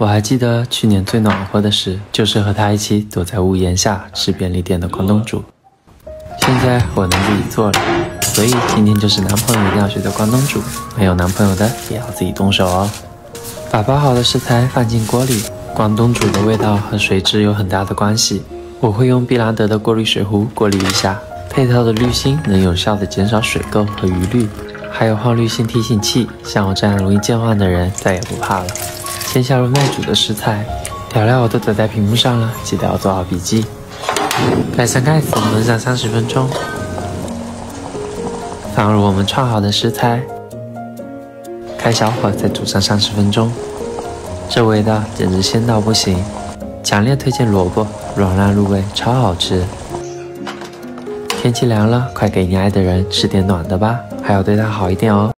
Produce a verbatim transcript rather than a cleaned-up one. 我还记得去年最暖和的时，就是和他一起躲在屋檐下吃便利店的关东煮。现在我能自己做了，所以今天就是男朋友一定要学的关东煮，没有男朋友的也要自己动手哦。把包好的食材放进锅里，关东煮的味道和水质有很大的关系。我会用碧兰德的过滤水壶过滤一下，配套的滤芯能有效的减少水垢和余氯，还有换滤芯提醒器，像我这样容易健忘的人再也不怕了。 先下入耐煮的食材，调料我都打在屏幕上了，记得要做好笔记。盖上盖子，焖上三十分钟。放入我们串好的食材，开小火再煮上三十分钟。这味道简直鲜到不行，强烈推荐萝卜，软烂入味，超好吃。天气凉了，快给你爱的人吃点暖的吧，还要对他好一点哦。